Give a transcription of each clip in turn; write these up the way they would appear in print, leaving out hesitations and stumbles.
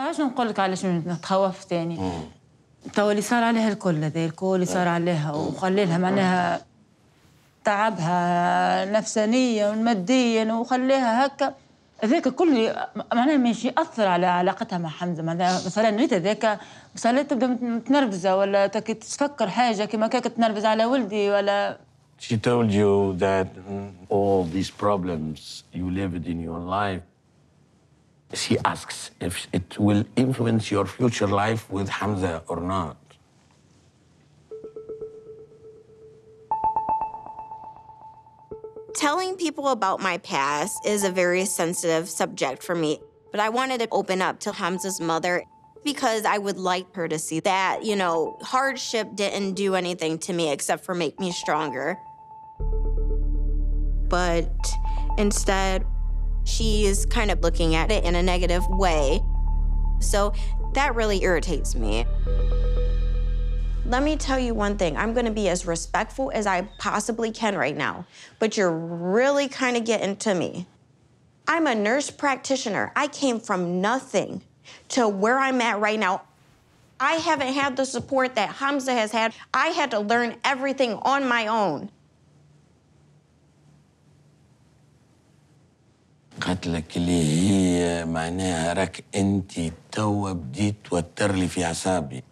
ايش نقول لك علاش تخوفت يعني؟ توا اللي صار عليها الكل هذا الكل صار عليها وخلي لها معناها تعبها نفسانيا وماديا وخليها هكا هذاك كل معناها ماشي يأثر على علاقتها مع حمزة معناها مثلا ريت هذاك مثلا تبدا متنرفزة ولا تفكر حاجة كما كاك تنرفز على ولدي ولا She told you that all these problems you lived in your life, she asks if it will influence your future life with Hamza or not. Telling people about my past is a very sensitive subject for me, but I wanted to open up to Hamza's mother because I would like her to see that, you know, hardship didn't do anything to me except for make me stronger. But instead, she is kind of looking at it in a negative way. So that really irritates me. Let me tell you one thing. I'm gonna be as respectful as I possibly can right now, but you're really kind of getting to me. I'm a nurse practitioner. I came from nothing to where I'm at right now. I haven't had the support that Hamza has had. I had to learn everything on my own. قالت لك اللي هي معناها راك انت توا بديت توتر لي في اعصابي.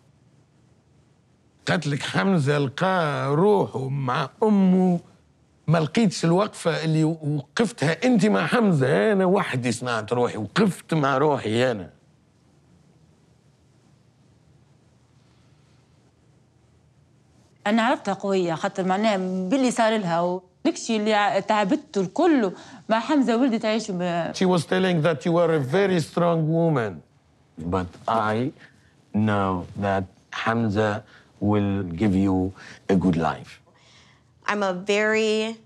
قالت لك حمزه لقى روحه مع امه ما لقيتش الوقفه اللي وقفتها انت مع حمزه، انا وحدي صنعت روحي، وقفت مع روحي انا. أنا عرفتها قوية خاطر معناها باللي صار لها وداكشي اللي تعبته الكل مع حمزة ولدي تعيش ب. She was telling that you are a very strong woman, but I know that Hamza will give you a good life. I'm a very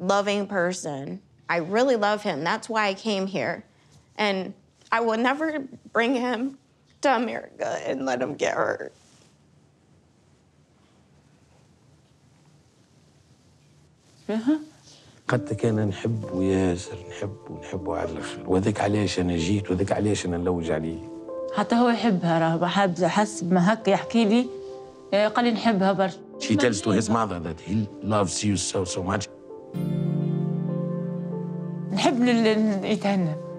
loving person. I really love him. That's why I came here, and I will never bring him to America and let him get hurt. قد كان نحبه ياسر نحبه على الاخر وهذاك علاش انا جيت وهذاك علاش انا نلوج عليه حتى هو يحبها راه حس ما هكا يحكي لي قال لي نحبها برشا She tells to his mother that he loves you so much نحب يتهنى